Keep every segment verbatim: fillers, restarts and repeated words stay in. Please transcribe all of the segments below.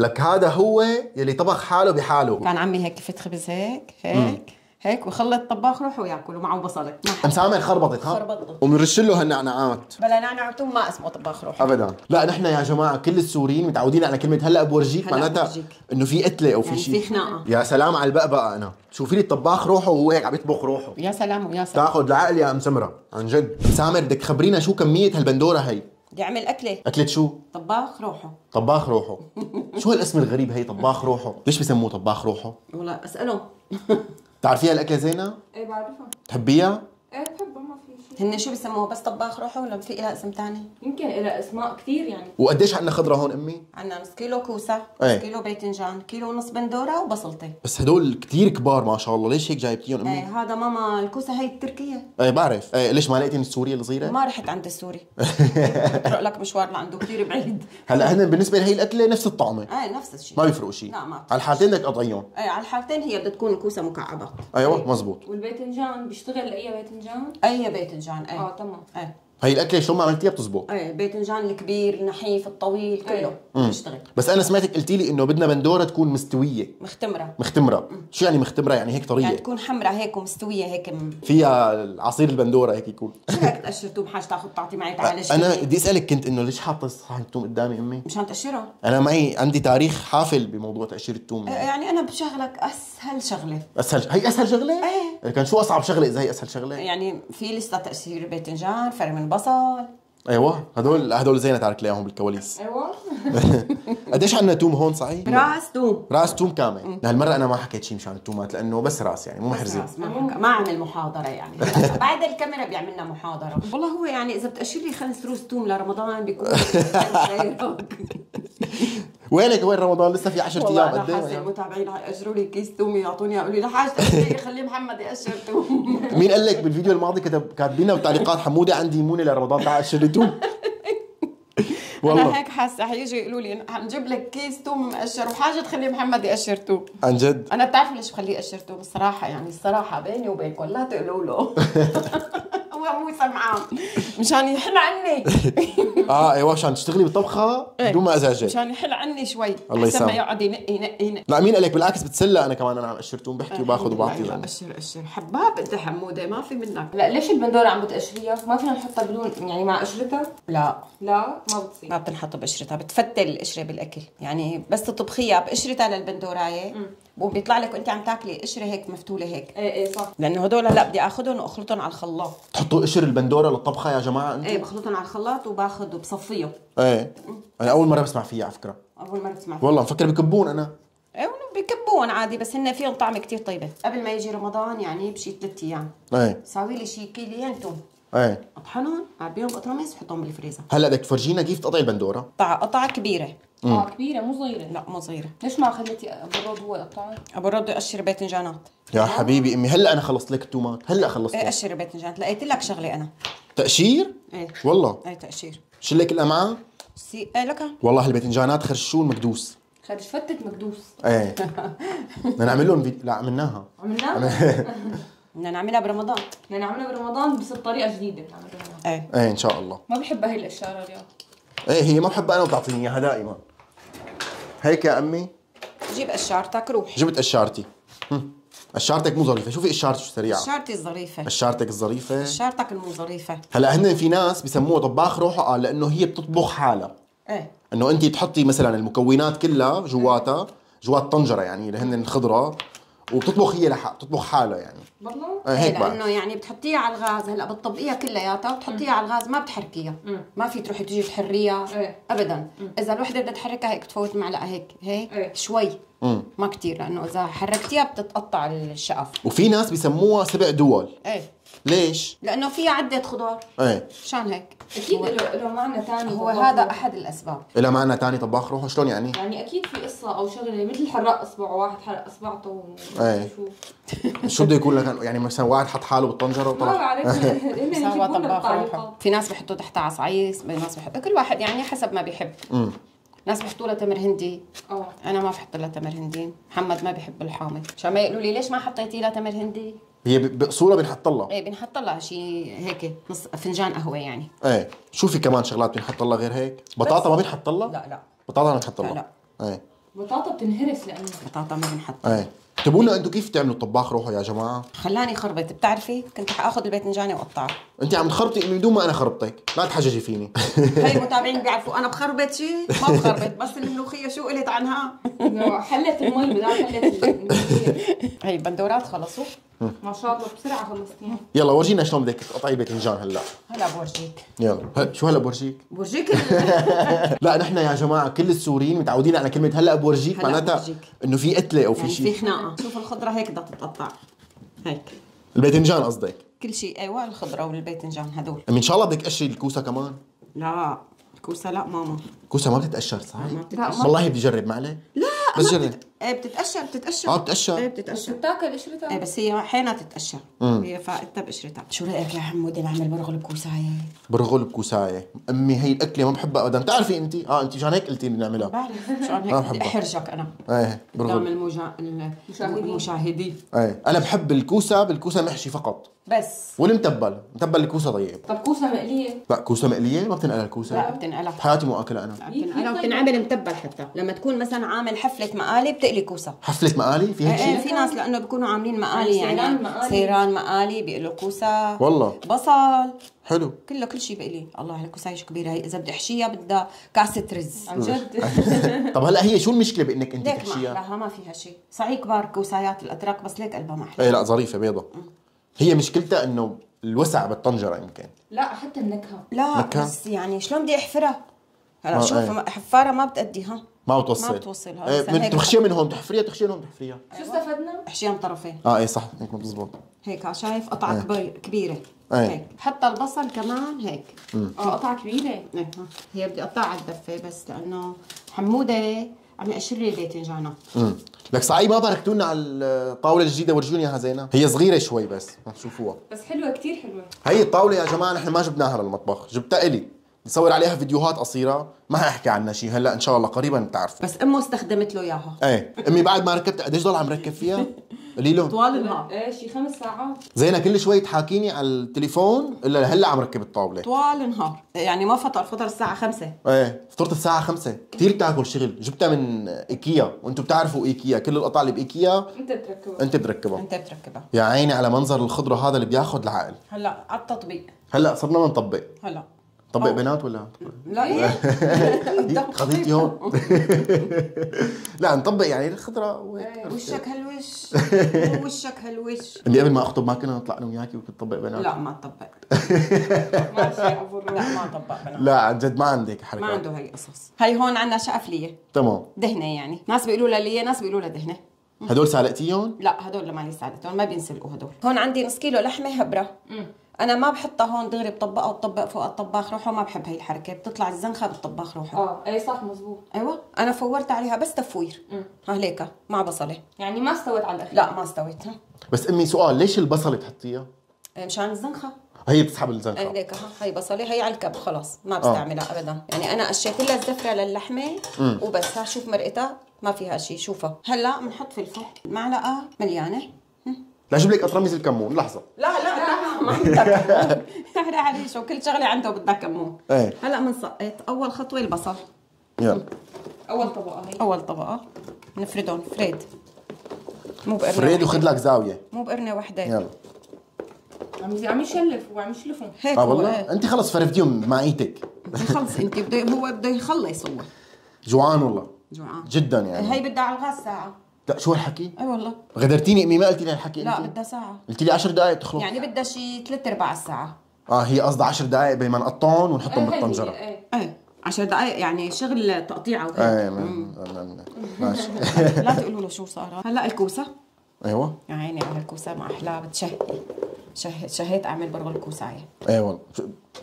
لك هذا هو يلي طبخ حاله بحاله. كان عمي هيك فت خبز هيك هيك هيك وخلى الطباخ روحو ياكل ومعه بصلة. أم سامر خربطت ها؟ خربطت وبنرش له هالنعناعات. بلا نعناعات ما اسمه طباخ روحو ابدا. لا نحن يا جماعه كل السوريين متعودين على كلمه هلا بورجيك، معناتها انه في قتله او في يعني شيء، في خناقه. يا سلام على البقبقه، انا شوفي لي الطباخ روحو وهو هيك عم يطبخ روحو. يا سلام ويا سلام، تاخذ العقل يا ام سمره عن جد. ام سامر بدك تخبرينا شو كميه هالبندوره هي؟ بدي اعمل اكله. اكله شو؟ طباخ روحو. طباخ روحو شو هالاسم الغريب هي طباخ روحو؟ ليش بسموه طباخ روحو؟ والله اساله. بتعرفيها الاكله زينه؟ ايه بعرفها. بتحبيها؟ ايه بحبها، ما في شيء. هن شو بسموها، بس طباخ روحو ولا في لها اسم ثاني؟ يمكن لها اسماء كثير يعني. وقديش عندنا خضره هون امي؟ عندنا نص كيلو كوسه، ايه؟ كيلو باذنجان، كيلو ونص بندوره وبصلتين. بس هدول كثير كبار ما شاء الله، ليش هيك جايبتيهم امي؟ ايه هذا ماما الكوسه هي التركيه. ايه بعرف، ايه ليش ما لقيتي السوريه الصغيره؟ ما رحت عند السوري بتروح لك مشوار لعنده كثير بعيد. هلا هن بالنسبه لهي الاكله نفس الطعمه. ايه نفس الشيء، ما بيفرقوا شيء. لا ما على الحالتين بدك تقطعيهم. ايه على الحالتين هي بدها تكون الكوسه مكعبات. ايوه مزبوط. والباذنجان بيشتغل لاي باذنجان؟ اي باذنجان. اي اه تمام. اي هي الاكله شو ما عملتيها بتزبط. اي باذنجان الكبير النحيف الطويل كله بيشتغل. بس انا سمعتك قلتي لي انه بدنا بندوره تكون مستويه مختمره. مختمره مم. شو يعني مختمره؟ يعني هيك طريه، يعني تكون حمراء هيك ومستويه هيك مم. فيها عصير البندوره هيك يكون. شو رايك تقشر توم حاج تاخذ تعطي معي؟ تعالي انا بدي اسالك كنت انه ليش حاطه صحن التوم قدامي امي؟ مشان تقشره. انا معي عندي تاريخ حافل بموضوع تقشير التوم يعني. يعني انا بشغلك اسهل شغله. اسهل هي اسهل شغله؟ ايه كان شو اصعب شغله اذا هي اسهل شغله؟ يعني في لسه تقشير باذنجان، فرم البصل. ايوه هدول هدول زينه تعرف تلاقيهم بالكواليس. ايوه قديش عندنا توم هون صحيح؟ راس توم. راس توم كامل. لهالمره انا ما حكيت شيء مشان التومات لانه بس راس يعني مو محرزين. ما, ما عمل محاضره يعني بعد الكاميرا بيعملنا محاضره. والله هو يعني اذا بتقشر لي خمس روس توم لرمضان بيكون وينك وين رمضان؟ لسه في عشرة ايام قد ايه؟ والله حاسه المتابعين يقشروا لي كيس توم يعطوني، يقولوا لي لحاج تقشري خلي محمد يقشر توم. مين قال لك؟ بالفيديو الماضي كتب كاتبين لنا بتعليقات حموده عندي مونه لرمضان تعال قشري توم. والله انا هيك حاسه حيجوا يقولوا لي حنجيب لك كيس توم مقشر وحاجه تخلي محمد يقشر توم. عن جد؟ انا بتعرفوا ليش بخليه يقشر توم الصراحه، يعني الصراحه بيني وبينكم لا تقولوا له هو مو سمعان مشان يحل عني. اه ايوه مشان تشتغلي بالطبخه بدون ما ازعجك، مشان يحل عني شوي احسن ما يقعد ينقي ينقي ينقي. لا مين قال لك؟ بالعكس بتسلى انا كمان، انا عم قشر توم بحكي وباخذ وبعطي. لا قشر قشر حباب انت حموده ما في منك. لا ليش البندوره عم بتقشريها؟ ما فينا نحطها بدون يعني مع قشرتها؟ لا لا ما بتصير، ما بتنحط بقشرتها، بتفتل القشره بالاكل يعني. بس تطبخيها بقشرتها للبندورايه وبيطلع لك وانت عم تاكلي قشره هيك مفتوله هيك. ايه ايه صح، لانه هدول لا بدي اخذهم واخلطهم على الخلاط. تحطوا قشر البندوره للطبخه يا جماعه انتم؟ ايه بخلطهم على الخلاط وباخذ وبصفيه. ايه انا اول مره بسمع فيها على فكره. اول مره بسمع فيها والله، مفكر بكبون انا. ايه بكبون عادي، بس هن فيهم طعمه كثير طيبه. قبل ما يجي رمضان يعني بشي ثلاث ايام ايه ساوي لي شي كيلين توم، ايه اطحنهم اعبيهم بقطرميس وحطهم بالفريزر. هلا بدك تفرجينا كيف تقطعي البندوره؟ قطعه قطعه كبيره. اه كبيره مو صغيره. لا مو صغيره. ليش ما خليتي ابو الرد هو يقطعها؟ ابو الرد يقشر باذنجانات. يا حبيبي امي هلا انا خلصت لك التومات، هلا خلصت. ايه قشر باذنجانات، لقيت لك شغله انا. تقشير؟ ايه والله. ايه تقشير. شو لك الامعاء؟ سي ايه لك والله الباذنجانات خرشون مكدوس. خرج فتت مكدوس. ايه بدنا نعمل لهم فيديو. لا عملناها. عملناها؟ بدنا نعملها برمضان، بدنا نعملها برمضان بس بطريقه جديده. ايه ايه ان شاء الله. ما بحبها هي الاشاره اليوم. ايه هي ما بحبها انا وبتعطيني اياها دائما. هيك يا امي جيب قشارتك روح. جبت قشارتي. قشارتك مو ظريفه، شوفي قشارتك شو سريعه. قشارتي الظريفه. قشارتك الظريفه. قشارتك المو ظريفه. هلا هن في ناس بسموها طباخ روحو قال لانه هي بتطبخ حالها. ايه انه انت تحطي مثلا المكونات كلها جواتها جوات طنجره يعني اللي هن الخضره وبتطبخ هي لحق بتطبخ حالها يعني. والله هيك لانه يعني بتحطيها على الغاز. هلا بتطبقيها كلياتها وبتحطيها على الغاز، ما بتحركيها، ما في تروحي تجي تحريها ابدا. اذا الوحده بدها تحركها هيك بتفوت معلقه هيك هيك شوي ما كثير، لانه اذا حركتيها بتتقطع الشقف. وفي ناس بسموها سبع دول. ايه ليش؟ لانه فيها عده خضار. ايه مشان هيك اكيد له معنى ثاني. هو هذا احد الاسباب. له معنى ثاني طباخ روحو شلون يعني؟ يعني اكيد في قصه او شغله، مثل حرق اصبعه، واحد حرق اصبعته و... ايه شو بده يكون لك يعني؟ مثلا واحد حط حاله بالطنجره وطلع. ما بعرف هو طباخ روحو. في ناس بحطوا تحتها عصايص، في ناس بحطوا، كل واحد يعني حسب ما بيحب. امم ناس بحطوا لها تمر هندي. اه انا ما بحط لها تمر هندي، محمد ما بحب الحامض، عشان ما يقولوا لي ليش ما حطيتي لها تمر هندي؟ هي بصوره بنحط لها. ايه بنحط لها شيء هيك نص فنجان قهوه يعني. ايه شو في كمان شغلات بنحط لها غير هيك؟ بطاطا ما بنحط لها؟ لا لا بطاطا ما بنحط لها. لا ايه بطاطا بتنهرس لانه بطاطا ما بنحط. ايه طيب قولوا انتوا كيف بتعملوا الطباخ روحو يا جماعه؟ خلاني خربت، بتعرفي كنت حاخذ الباذنجاني واقطعه. انت عم تخربطي من بدون ما انا خربطك، لا تحججي فيني. هي متابعين بيعرفوا انا بخربط شيء؟ ما بخربط، بس الملوخيه شو قلت عنها؟ حلت المي بدها حلت الملوخيه. هي البندورات خلصوا؟ ما شاء الله بسرعه خلصتيهم. يلا ورجينا شلون بدك تقطعي باذنجان هلا. هلا بورجيك. يلا، شو هلا بورجيك؟ بورجيك. لا نحن يا جماعه كل السوريين متعودين على كلمه هلا بورجيك، معناتها انه في قتله او في شيء. في خناقه، شوف الخضره هيك بدها تتقطع. هيك. الباذنجان قصدك؟ كل شيء، ايوه الخضره والباذنجان هدول. ان شاء الله بدك تقشري الكوسه كمان؟ لا، الكوسه لا ماما. الكوسه ما بتتقشر صح؟ ما بتتقشر. والله بدي اجرب ما عليك. لا بس جرب. ايه بتتقشر بتتقشر اه بتتقشر ايه بتتقشر بتاكل قشرتها ايه بس هي حينها تتقشر هي فائتها بقشرتها. شو رايك يا حمودي نعمل برغل بكوسايه؟ برغل بكوسايه؟ امي هي الاكله ما بحبها ابدا، بتعرفي انت؟ اه انت مشان هيك قلتي لي نعملها. بعرف مشان هيك بدي احرجك انا. ايه برغل قدام المشاهدين. ايه انا بحب الكوسه بالكوسه محشي فقط بس والمتبل، متبل الكوسه طيب. طب كوسه مقليه؟ لا كوسه مقليه ما بتنقلها الكوسه. لا بتنقلها، بحياتي ما اكلها انا. بتنقلها وبتنعمل متبل حتى، لما تكون مثلا عامل حفله مقالب بتقلي كوسه. حفله مقالي في هيك شيء؟ ايه في ناس لانه بيكونوا عاملين مقالي يعني سيران مقالي، سيران مقالي بيقلوا كوسه والله بصل حلو كله كل شيء بقلي. الله على الكوسه شو كبيره هي، اذا بدي احشيها بدها كاسه رز عن جد. طب هلا هي شو المشكله بانك انت تحشيها؟ ليك ما فيها شيء، صحيح كبار كوسايات الاتراك بس ليك قلبها ما حلو. ايه لا ظريفه بيضه. هي مشكلتها انه الوسع بالطنجره يمكن. لا حتى النكهه لا نكهة. بس يعني شلون بدي احفرها؟ هلا شوف ايه. حفاره ما بتأديها، ما بتوصل ما بتوصلها ايه، تخشيها من هون تحفريها تخشيها من هون تحفريها. شو استفدنا؟ احشيها من طرفين. اه ايه صح هيك بتزبط. هيك شايف قطعه ايه. كبيره ايه. هيك حتى البصل كمان هيك اه قطعه كبيره ايه. هي بدي اقطعها على الدفه بس لانه حموده عم يقشر لي الباذنجانه. امم لك صعيب ما باركتوا لنا على الطاوله الجديده، ورجوني اياها زينب، هي صغيره شوي بس شوفوها بس حلوه كثير حلوه. هي الطاوله يا جماعه نحن ما جبناها للمطبخ، جبتها الي نصور عليها فيديوهات قصيره، ما حاحكي عنها شيء هلا ان شاء الله قريبا بتعرفوا. بس امه استخدمت له اياها. ايه امي بعد ما ركبتها قديش ضل عم ركب فيها؟ قليله طوال النهار ايه شي خمس ساعات. زينه كل شوي تحاكيني على التليفون الا هلا عم ركب الطاوله طوال النهار، يعني ما فطر فطر الساعه خمسة. ايه فطرت الساعه خمسة، كثير بتاكل شغل، جبتها من ايكيا وانتم بتعرفوا ايكيا كل القطع اللي بايكيا انت بتركبها انت بتركبها انت بتركبها. يا عيني على منظر الخضره هذا اللي بياخذ العقل. هلا على التطبيق هلا صرنا نطبق. هلا طبق بنات ولا لا ايه خذيتي هون. لا نطبق يعني الخضره وشك هالوش وشك هالوش. اللي قبل ما اخطب ما كنا نطلع انا وياكي وكنت طبق بنات؟ لا ما طبقت ماشي ابو لا ما طبق بنات. لا عن جد ما عندك حركه ما عنده هي قصص. هي هون عندنا شقفليه تمام دهنه، يعني ناس بيقولوا لها ليه ناس بيقولوا لها دهنه. هدول سالقتيهم؟ لا هدول ما لي سالقتهم ما بينسلقوا هدول. هون عندي نص كيلو لحمه هبره انا ما بحطها هون دغري بطبقها وبطبق فوق الطباخ روحو، ما بحب هي الحركه بتطلع الزنخه بالطباخ روحو. اه اي صح مزبوط ايوه انا فورت عليها بس تفوير ها هيك مع بصله يعني ما استوت على الاخير. لا ما استوت. ها بس امي سؤال، ليش البصله بتحطيها؟ مشان الزنخه هي بتسحب الزنخه. ايه هيك هي بصله هي على الكب خلاص ما بستعملها آه. ابدا يعني انا قشيت لها الزفره للحمه م. وبس. ها شوف مرقتها ما فيها شيء شوفها. هلا بنحط فلفل معلقه مليانه. لا اجيب لك اطرمز الكمون لحظه. لا لا لا ما بدك كمون عليه شو كل شغله عنده بدها كمون. ايه هلا بنسقط اول خطوه البصل يلا اول طبقه هي اول طبقه نفردهم فريد مو بقرنه فريد وخذ لك زاويه مو بقرنه وحده يلا عم عم يشلف وعم يشلفهم هيك. اه والله انت خلص فرديهم مع ايدك خلص انت بده هو بده يخلص هو جوعان والله جوعان جدا يعني. هي بدها على الغاز ساعه. لا شو هالحكي؟ اي والله غدرتيني امي ما قلتي لي هالحكي. لا بدها ساعة قلتي لي عشر دقائق تخلص يعني بدها شي ثلاث ارباع الساعة. اه هي قصدها عشر دقائق بين ما نقطعهم ونحطهم بالطنجرة. ايه ايه عشر دقائق يعني شغل تقطيعة وهيك. ايه ماشي لا تقولوا له شو صار. هلا الكوسة ايوه يا عيني على الكوسة ما احلاها بتشهي. شهيت شهيت اعمل برغل كوسايه. ايه والله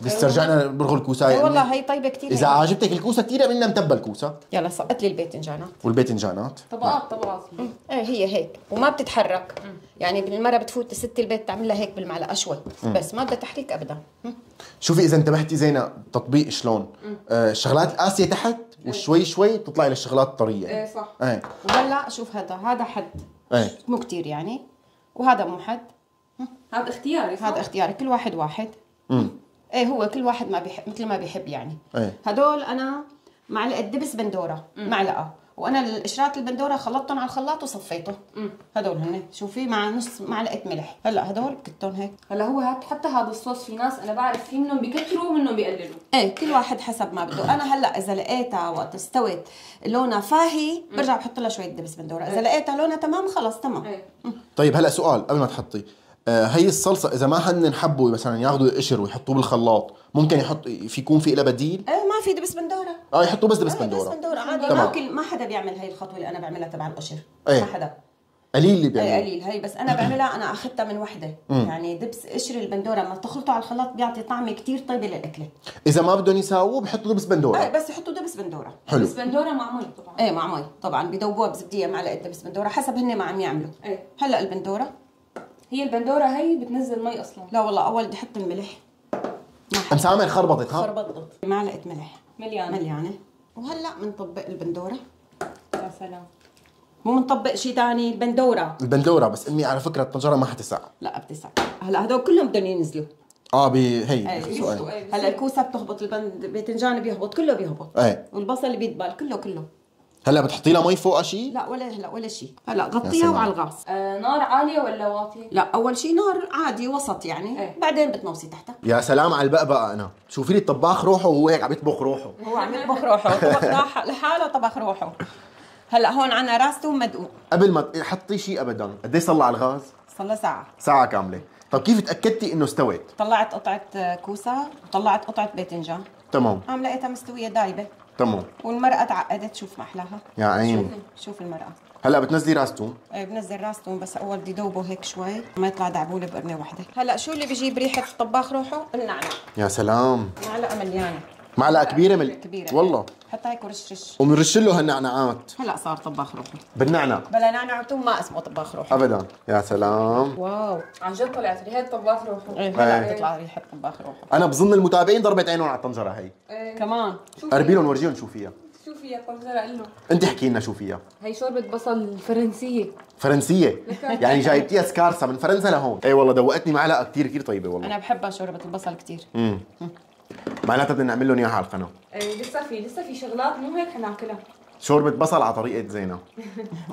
بس رجعنا برغل كوسايه. ايه والله هي طيبه كثير اذا عجبتك الكوسه كثير منها متبل كوسه. يلا سقط لي الباذنجانات والباذنجانات طبقات طبقات. ايه هي هيك وما بتتحرك يعني بالمره بتفوت ست البيت تعملها هيك بالمعلقه شوي بس ما بدها تحريك ابدا. شوفي اذا انتبهتي زينب تطبيق شلون آه الشغلات القاسيه تحت وشوي شوي بتطلعي للشغلات الطريه. ايه صح ايه وهلا شوف هذا هذا حد ايه مو كثير يعني وهذا مو حد هذا اختياري هذا اختياري كل واحد واحد. امم ايه هو كل واحد ما بيحب مثل ما بيحب يعني. ايه هدول انا معلقه دبس بندوره معلقه وانا القشرات البندوره خلطتهم على الخلاط وصفيته. هدول هن شوفي مع نص معلقه ملح. هلا هدول بكتهم هيك. هلا هو هات حتى هذا الصوص في ناس انا بعرف في منهم بكتروا ومنهم بيقللوا. ايه كل واحد حسب ما بده. انا هلا اذا لقيتها وقت استوت لونها فاهي برجع بحط لها شويه دبس بندوره، اذا لقيتها لونها تمام خلص تمام. ايه. طيب هلا سؤال قبل ما تحطي، آه هي الصلصه اذا ما هن حبوا مثلا ياخذوا القشر ويحطوه بالخلاط ممكن يحط في يكون في لها بديل؟ ايه ما في دبس بندوره. اه يحطوا بس دبس بندوره. دبس بندوره عادي. ما كل ما حدا بيعمل هي الخطوه اللي انا بعملها تبع القشر. ايه. ما حدا. قليل اللي بيعملها. ايه قليل. هي بس انا بعملها، انا اخذتها من وحده. يعني دبس قشر البندوره لما تخلطه على الخلاط بيعطي طعمه كثير طيبه للاكله. اذا ما بدهم يساووه بحطوا دبس بندوره. ايه بس يحطوا دبس بندوره. حلو. دبس بندوره مع مي طبعا. ايه مع مي طبعا بيدوبوها بزبديه معلقه دبس بندوره حسب هن ما عم يعملوا. ايه. هلا البندوره هي البندوره هي بتنزل مي اصلا. لا والله اول بدي احط الملح. أم سامر خربطت. ها خربطت. معلقه ملح مليانه مليانه. وهلا بنطبق البندوره. يا سلام. مو بنطبق شيء ثاني، البندوره البندوره بس. امي على فكره الطنجره ما حتسع. لا بتسع. هلا هدول كلهم بدهم ينزلوا. اه بهي سؤال. هلا الكوسه بتهبط، الباذنجان بيهبط، كله بيهبط. ايه والبصل بيتبال كله كله. هلا بتحطي لها مي فوقها شيء؟ لا ولا هلا ولا شيء. هلا غطيها وعلى الغاز. آه نار عاليه ولا واطيه؟ لا اول شيء نار عادي وسط يعني. ايه؟ بعدين بتنوصي تحتها. يا سلام على البقبقه. انا شوفي لي الطباخ روحه وهو هيك عم يطبخ روحه. هو عم يطبخ روحه، طبخ لحاله طبخ روحه. هلا هون عنا راس توم مدقوق. قبل ما تحطي شيء ابدا، قد ايه صلى على الغاز؟ صلى ساعه. ساعه كامله. طب كيف تاكدتي انه استوت؟ طلعت قطعه كوسه وطلعت قطعه باذنجان. تمام. عم لقيتها مستويه دايبه. تمام. والمرقه تعقدت. شوف ما احلاها يا عيني. شوف, شوف المرقه. هلا بتنزلي راس توم. ايه بنزل راس توم بس اول بدي ذوبه هيك شوي ما يطلع دعبوله بقرنه واحده. هلا شو اللي بيجيب ريحه الطباخ روحه؟ النعناع. يا سلام. معلقه مليانه. معلقه كبيره مل... كبيره والله. حطها هيك ورش رش وبنرش له هالنعناعات. هلا صار طباخ روحه بالنعناع. بلا نعناع وتوم ما اسمه طباخ روحه ابدا. يا سلام. واو عن جد طلعت ريحه طباخ روحه. ايه هلا بتطلع ريحه طباخ روحه. انا بظن المتابعين ضربت عينهم على الطنجره هي. ايه كمان. قربي لهم ورجيهم شو فيها. شو فيها الطنجره قلنا؟ انت احكي لنا شو فيها. هي شوربه بصل فرنسيه. فرنسيه يعني جايبتيها سكارسه من فرنسا لهون. اي والله دوقتني معلقه كثير كثير طيبه والله. انا بحبها شوربه البصل كثير. امم معناتها بدنا نعمل لهم اياها على القناه. ايه لسه في لسه في شغلات مو هيك حناكلها. شوربه بصل على طريقه زينه.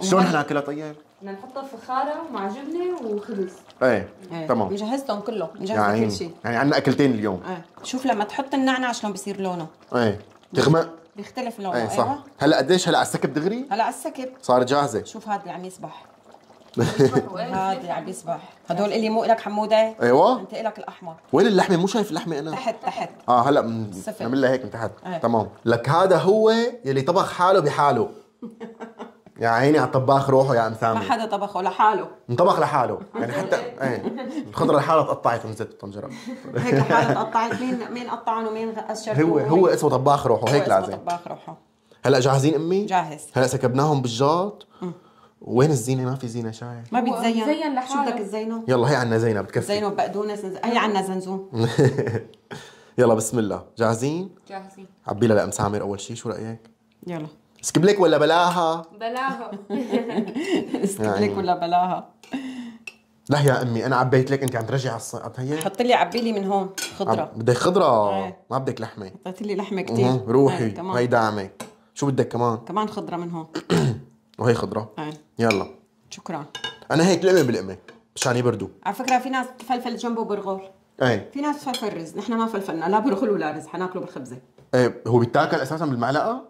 شلون حناكلها طيب؟ بدنا نحطها بفخاره مع جبنه وخبز. ايه تمام. مجهزتهم كله، مجهزه كل شيء. يعني عندنا اكلتين اليوم. ايه شوف لما تحط النعناع شلون بصير لونه. ايه بتغمق بيختلف لونه. ايه صح. أيوة. هلا قديش هلا على السكب دغري؟ هلا على السكب صارت جاهزه. شوف هذا اللي عم يسبح. هذا اللي عم يسبح. هدول اللي مو الك حموده. ايوه انت الك الاحمر. وين اللحمه؟ مو شايف اللحمه انا. تحت تحت. اه هلا بنعمل لها هيك من تحت. أيه. تمام. لك هذا هو يلي طبخ حاله بحاله. يا عيني على الطباخ روحه يا ام سامر. ما حدا طبخه لحاله. انطبخ لحاله يعني حتى ايه الخضره لحالها اتقطعت ونزلت الطنجره. هيك لحالها اتقطعت. مين مين قطعن ومين قشر؟ هو هو اسمه طباخ روحه هيك لازم. طباخ روحه. هلا جاهزين امي؟ جاهز. هلا سكبناهم بالجاط. وين الزينه؟ ما في زينه شايف. ما بيتزين. زين لحاله. شو بدك تزينه؟ يلا هي عنا زينه بتكفي. زينه بقدونس. هي عنا زنزون. يلا بسم الله. جاهزين؟ جاهزين. عبيلها لأم سامر اول شيء، شو رايك؟ يلا. سكبلك ولا بلاها؟ بلاها. سكبلك ولا بلاها؟ لا يا امي انا عبيت لك انت عم ترجعي على الصينيه. حط لي عبي لي من هون خضره. بدك خضره؟ ايه. ما بدك لحمه. حطيت لي لحمه كثير. روحي هي دعمك. شو بدك كمان؟ كمان خضره من هون. وهي خضره. ايه يلا شكرا. انا هيك لقمه بلقمه مشان يبردوا. على فكره في ناس بتفلفل جنبه برغل. ايه في ناس بتفلفل رز، نحن ما فلفلنا لا برغل ولا رز، حناكله بالخبزه. ايه هو بيتاكل اساسا بالمعلقه؟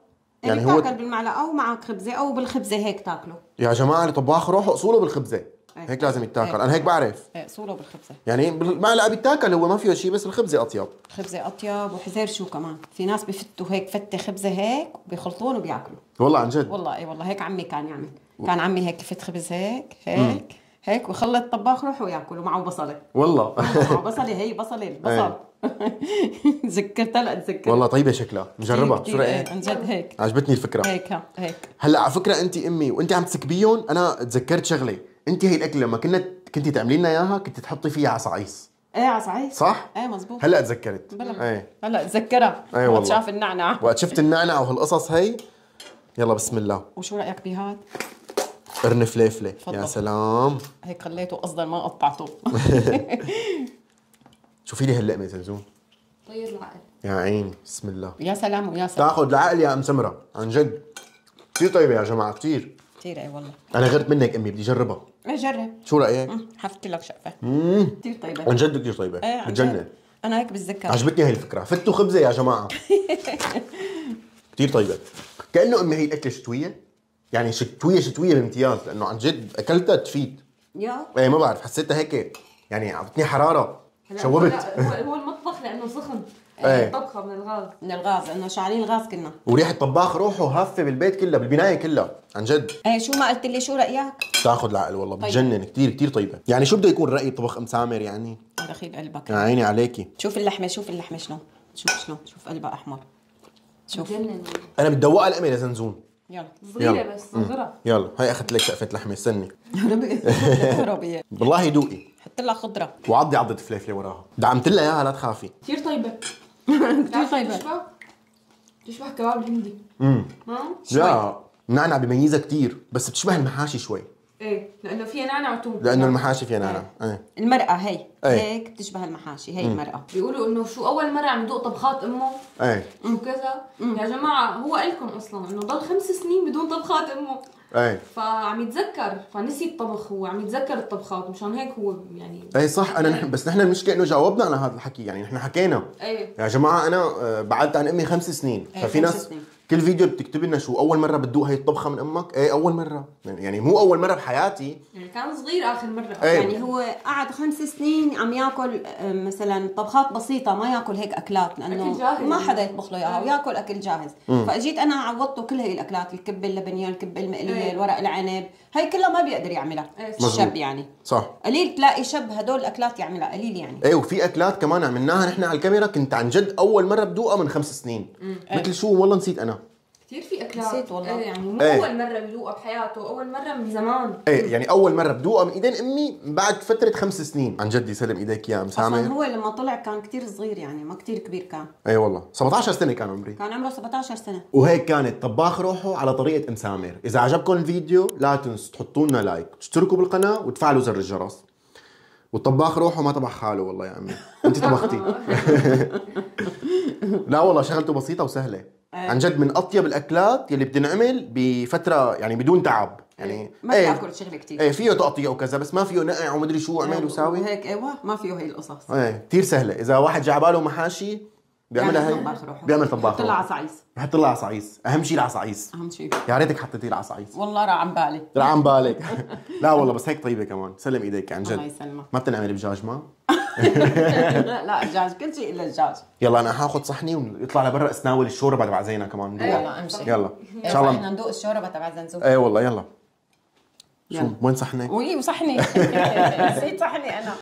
يعني بيتاكل هو بيتاكل بالمعلقه ومعك خبزه او بالخبزه هيك تاكله. يا جماعه الطباخ روحه اصوله بالخبزه. أيه. هيك لازم يتاكل. أيه. انا هيك بعرف. ايه اصوله بالخبزه يعني بالمعلقه بيتاكل، هو ما فيه شيء بس الخبزه اطيب. خبزه اطيب وحزير شو كمان، في ناس بفتوا هيك فته خبزه هيك بيخلطون وبياكلوا. والله عن جد. والله اي والله هيك عمي كان يعمل، كان عمي هيك فت خبز هيك هيك مم. هيك ويخلط طباخ روحه وياكل ومعه بصله. والله معه بصله. هي بصله البصل. تذكرتها. لا تذكرت والله طيبه شكلها. مجربها شو رايك؟ عن جد هيك عجبتني الفكره هيك هيك. هلا على فكره انت امي وانت عم تسكبيهم انا تذكرت شغله، انت هي الاكله لما كنا كنتي تعملي لنا اياها كنت تحطي فيها عصايص. ايه عصايص صح؟ ايه مزبوط. هلا تذكرت. ايه هلا تذكرها. ايه والله شاف النعناع وقت شفت النعناع وهالقصص هي. يلا بسم الله. وشو رايك بهاد؟ قرن فليفله. يا سلام هيك خليته قصدا ما قطعته. شوفي لي هاللقمه زنزون. طير العقل. يا عيني بسم الله. يا سلام ويا سلام. تاخذ العقل يا ام سمره عن جد. كثير طيبه يا جماعه، كثير كثير. اي والله انا غيرت منك امي، بدي اجربها. ايه جرب، شو رايك؟ حفت لك شقفه. امم كثير طيبه عن جد، كثير طيبه. ايه بتجنن، انا هيك بتذكر. عجبتني هي الفكره، فتوا خبزه يا جماعه. كثير طيبه، كانه امي هي الاكله شتويه، يعني شتويه شتويه بامتياز، لانه عن جد اكلتها تفيد. يا ايه ما بعرف، حسيتها هيك يعني عطتني حراره، شوبت. هو المطبخ لانه سخن، ايه طبخه من الغاز، من الغاز، انه شعلين الغاز كلنا، وريحه طباخ روحو هافه بالبيت كلها، بالبنايه كلها عن جد. ايه شو ما قلت لي، شو رايك؟ تاخذ العقل والله، بتجنن كثير كثير طيبه. يعني شو بده يكون راي طبخ ام سامر يعني؟ رخيل قلبك يا عيني عليكي. شوف اللحمه، شوف اللحمه شلون، شوف شلون، شوف قلبها احمر، شوف بجنن. انا بدي ادوقها لامي لزنزون. يلا صغيره بس، صغيره. يلا هاي اخذت لك شقفه لحمه، استني. هربي والله دوقي. حط لها خضره وعضي عضه فليفله وراها، دعمت لها اياها لا تخافي. كثير طيبه، كثير طيبه. بتشبه بتشبه كباب الهندي. امم لا النعنع بيميزها كثير، بس بتشبه المحاشي شوي. ايه لانه فيها نعنع وتوم، لانه المحاشي فيها نعنع. ايه المرقه هي هيك بتشبه المحاشي، هي المرقه. بيقولوا انه شو اول مره عم يدوق طبخات امه، ايه شو كذا. يا جماعه هو قال لكم اصلا انه ضل خمس سنين بدون طبخات امه، ايه فعم يتذكر، فنسي الطبخ، هو عم يتذكر الطبخات، مشان هيك هو يعني. ايه صح. انا نحن بس نحن المشكله انه جاوبنا على هذا الحكي، يعني نحن حكينا. ايه يا جماعه انا بعدت عن امي خمس سنين، ففي ناس كل فيديو بتكتب لنا شو اول مره بتدوق هي الطبخه من امك. ايه اول مره، يعني مو اول مره بحياتي، يعني كان صغير اخر مره. أي. يعني هو قعد خمس سنين عم ياكل مثلا طبخات بسيطه، ما ياكل هيك اكلات، لانه ما حدا يطبخ له اياها، وياكل اكل جاهز. مم. فاجيت انا عوضته كل هي الاكلات، الكبه اللبنيه، الكبه المقليه، الورق العنب، هي كلها ما بيقدر يعملها الشاب يعني. صح، قليل تلاقي شاب هدول الاكلات يعملها، قليل يعني. ايه وفي اكلات كمان عملناها نحن على الكاميرا، كنت عن جد اول مره بدوقها من خمس سنين. مم. مثل شو والله نسيت انا، كثير في اكلات نسيت والله. يعني مو ايه. اول مره بدوقها بحياته، اول مره من زمان. ايه يعني اول مره بدوقها من ايدين امي بعد فتره خمس سنين. عن جد يسلم ايديك يا ام سامر، اصلا هو لما طلع كان كثير صغير، يعني ما كثير كبير كان. اي والله سبعطعش سنه كان عمري، كان عمره سبعطعش سنه. وهيك كانت طباخ روحو على طريقه ام سامر. اذا عجبكم الفيديو لا تنسوا تحطوا لنا لايك، تشتركوا بالقناه، وتفعلوا زر الجرس. والطباخ روحو ما طبخ حاله والله يا عمي، انت طبختي. لا والله شغلته بسيطه وسهله، عن جد من اطيب الاكلات يلي بتنعمل بفتره، يعني بدون تعب، يعني ما بياكل شغله كثير. ايه فيه تقطيع وكذا، بس ما فيه نقع ومدري شو اعمل وساوي هيك. ايوه ما فيه هي القصص. ايه كثير سهله، اذا واحد جعباله محاشي بيعملها، هي بيعمل طباخ. بحط لها عصايص، بحط لها عصايص، اهم شيء العصايص، اهم شيء. يا ريتك حطيتي العصايص والله، راح عن بالي، راح عن بالك. لا والله بس هيك طيبه كمان، سلم ايديك عن جد. الله يسلمك. ما بتنعمل بجاج ما؟ لا الدجاج، كل شيء الا الدجاج. يلا انا هاخذ صحني ويطلع لبرا اسناول الشوربه تبع زينه كمان ندوق. يلا امشي، يلا ان شاء الله بدنا ندوق الشوربه تبع زنزوب. اي والله يلا. شو وين صحني؟ وي وصحني، نسيت صحني انا.